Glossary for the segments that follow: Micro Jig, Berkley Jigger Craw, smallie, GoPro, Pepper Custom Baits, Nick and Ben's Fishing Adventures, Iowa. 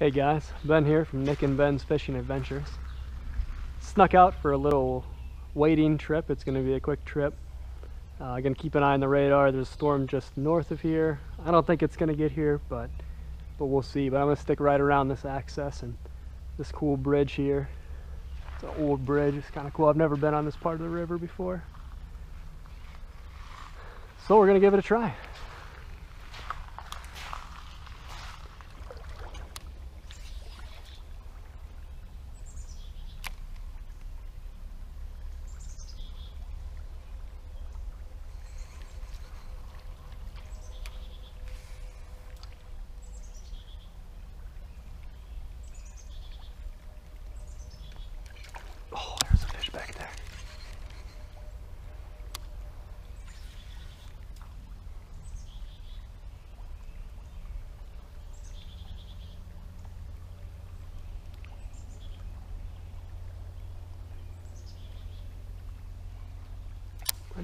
Hey guys, Ben here from Nick and Ben's Fishing Adventures. Snuck out for a little wading trip. It's going to be a quick trip. Going to keep an eye on the radar. There's a storm just north of here. I don't think it's going to get here, but we'll see. But I'm going to stick right around this access and this cool bridge here. It's an old bridge. It's kind of cool. I've never been on this part of the river before. So we're going to give it a try.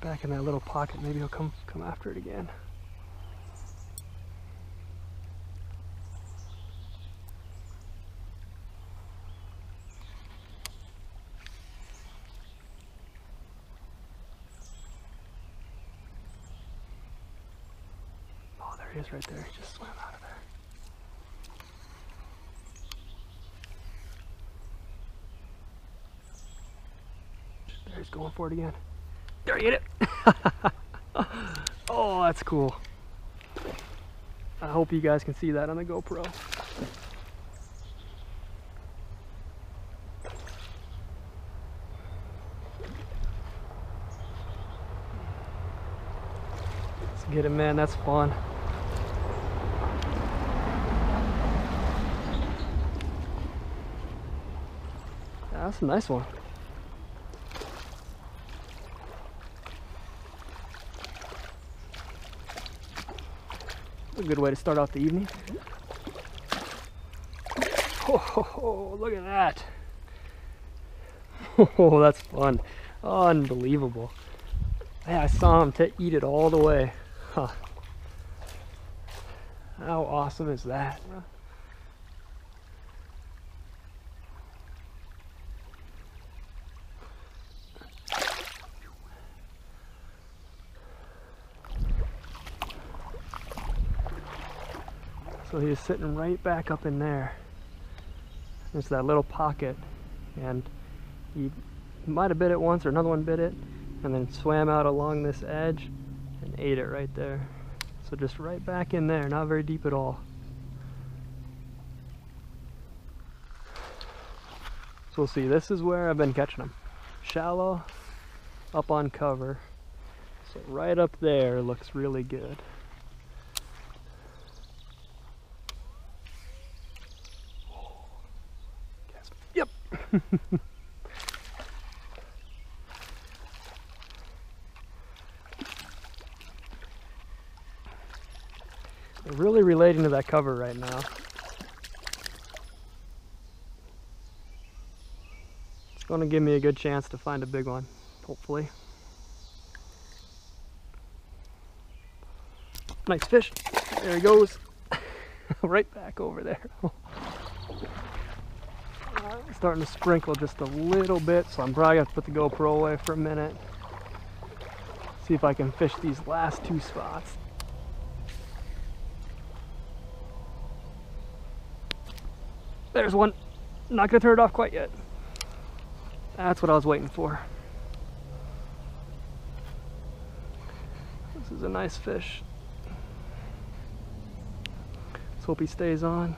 Back in that little pocket, maybe he'll come after it again. Oh, there he is right there. He just swam out of there. There he's going for it again. There, you get it. Oh, that's cool. I hope you guys can see that on the GoPro. Let's get him, man. That's fun. Yeah, that's a nice one. A good way to start off the evening. Oh, look at that. Oh, that's fun. Unbelievable. Yeah, I saw him eat it all the way. Huh. How awesome is that? So he is sitting right back up in there. There's that little pocket, and he might have bit it once, or another one bit it, and then swam out along this edge and ate it right there. So just right back in there, not very deep at all. So we'll see, this is where I've been catching them. Shallow, up on cover. So right up there looks really good. They're really relating to that cover right now. It's going to give me a good chance to find a big one, hopefully. Nice fish. There he goes. Right back over there. Starting to sprinkle just a little bit, so I'm probably going to put the GoPro away for a minute. See if I can fish these last two spots. There's one. Not going to turn it off quite yet. That's what I was waiting for. This is a nice fish. Let's hope he stays on.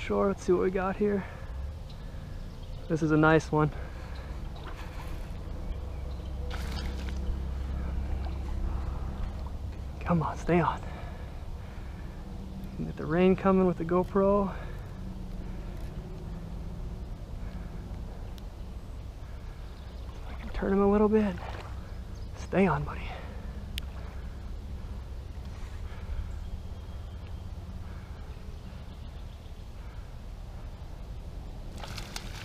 Shore. Let's see what we got here. This is a nice one. Come on, stay on. Get the rain coming with the GoPro. I can turn him a little bit. Stay on, buddy.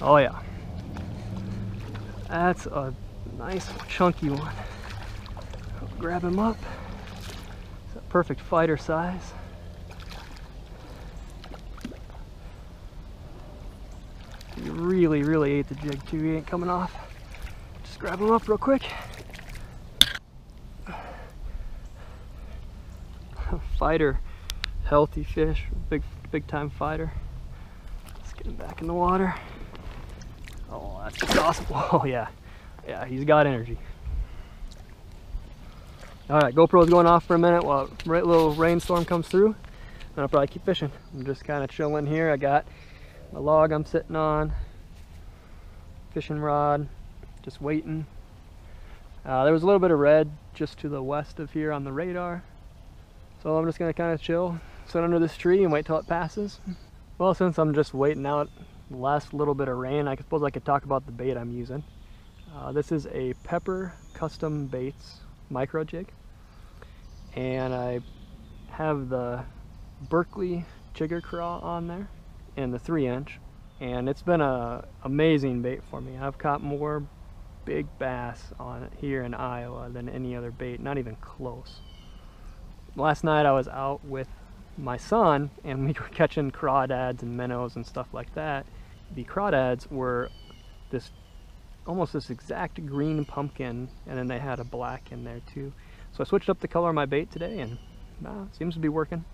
Oh yeah, that's a nice chunky one. I'll grab him up. It's a perfect fighter size. He really ate the jig too. He ain't coming off. Just grab him up real quick. Fighter, healthy fish, big time fighter. Let's get him back in the water. Oh, that's just awesome. Oh yeah, he's got energy. All right, GoPro's going off for a minute while a little rainstorm comes through, and I'll probably keep fishing. I'm just kind of chilling here. I got my log I'm sitting on, fishing rod, just waiting. There was a little bit of red just to the west of here on the radar. So I'm just gonna kind of chill, sit under this tree and wait till it passes. Well, since I'm just waiting out the last little bit of rain, I suppose I could talk about the bait I'm using. This is a Pepper Custom Baits micro jig. And I have the Berkley Jigger Craw on there and the 3-inch. And it's been an amazing bait for me. I've caught more big bass on it here in Iowa than any other bait, not even close. Last night I was out with my son and we were catching crawdads and minnows and stuff like that. The crawdads were this almost this exact green pumpkin, and then they had a black in there too. So I switched up the color of my bait today, and it seems to be working.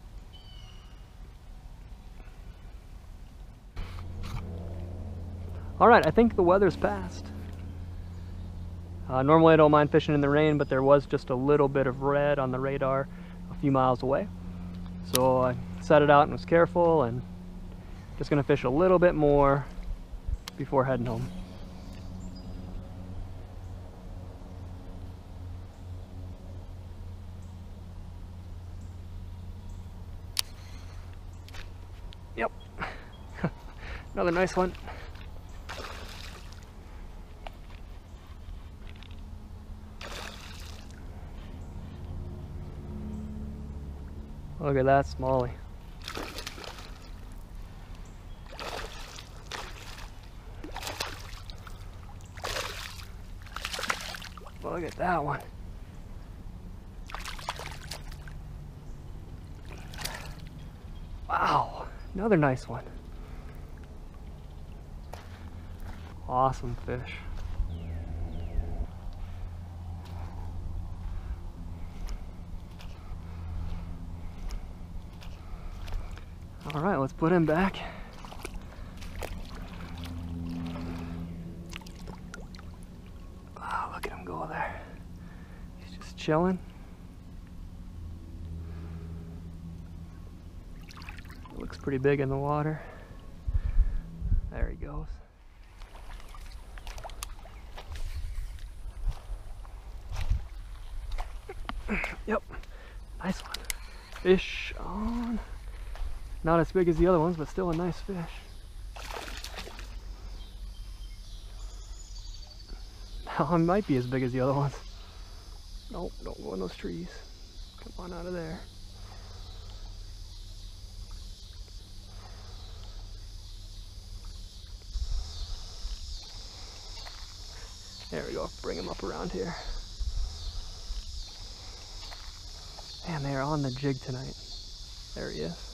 Alright, I think the weather's passed. Normally I don't mind fishing in the rain, but there was just a little bit of red on the radar few miles away, so I set it out and was careful, and just gonna fish a little bit more before heading home. Yep. Another nice one. Look at that smallie. Look at that one. Wow, another nice one. Awesome fish. All right, let's put him back. Oh, look at him go there. He's just chilling. It looks pretty big in the water. There he goes. Yep, nice one. Fish on. Not as big as the other ones, but still a nice fish. Now it might be as big as the other ones. Nope, don't go in those trees. Come on out of there. There we go, bring them up around here. Man, they are on the jig tonight. There he is.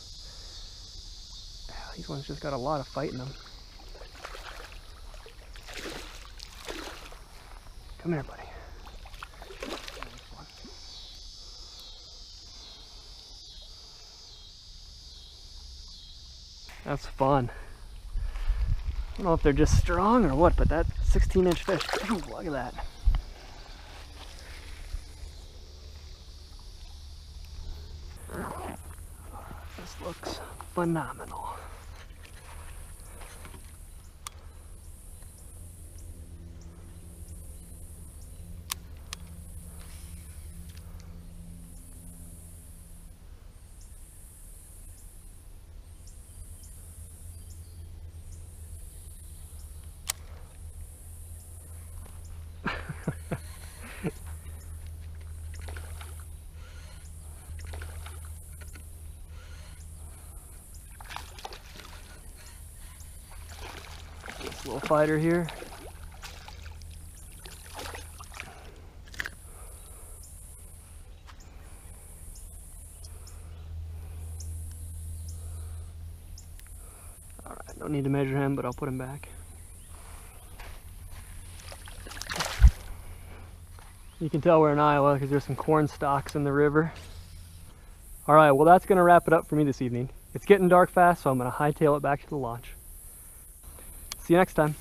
These ones just got a lot of fight in them. Come here, buddy. That's fun. I don't know if they're just strong or what, but that 16-inch fish, ooh, look at that. This looks phenomenal. Little fighter here. I don't need to measure him, but I'll put him back. You can tell we're in Iowa because there's some corn stalks in the river. All right, well, that's going to wrap it up for me this evening. It's getting dark fast, so I'm going to hightail it back to the launch. See you next time.